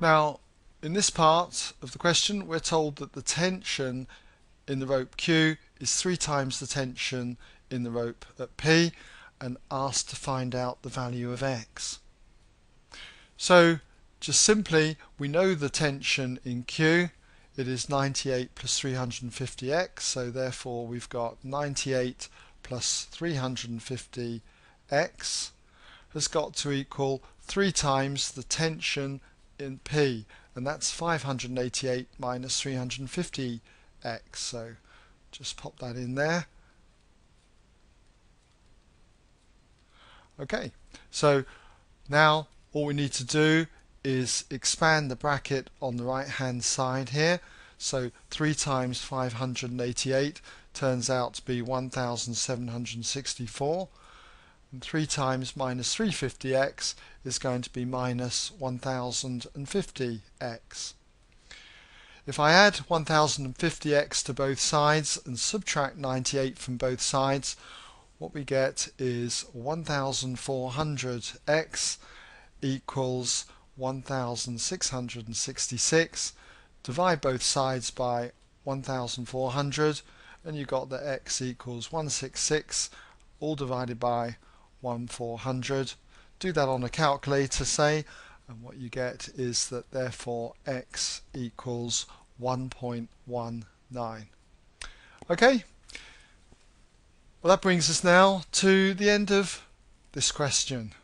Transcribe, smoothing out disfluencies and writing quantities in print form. Now, in this part of the question, we're told that the tension in the rope Q is 3 times the tension in the rope at P, and asked to find out the value of X. So just simply, we know the tension in Q. It is 98 plus 350x, so therefore we've got 98 plus 350x has got to equal 3 times the tension in P, and that's 588 minus 350x, so just pop that in there. Okay, so now all we need to do is expand the bracket on the right hand side here, so 3 times 588 turns out to be 1764, and 3 times minus 350x is going to be minus 1050x. If I add 1050x to both sides and subtract 98 from both sides, what we get is 1400x equals 1666. Divide both sides by 1400, and you've got that x equals 166, all divided by 1400. Do that on a calculator, say, and what you get is that therefore x equals 1.19. Okay, well, that brings us now to the end of this question.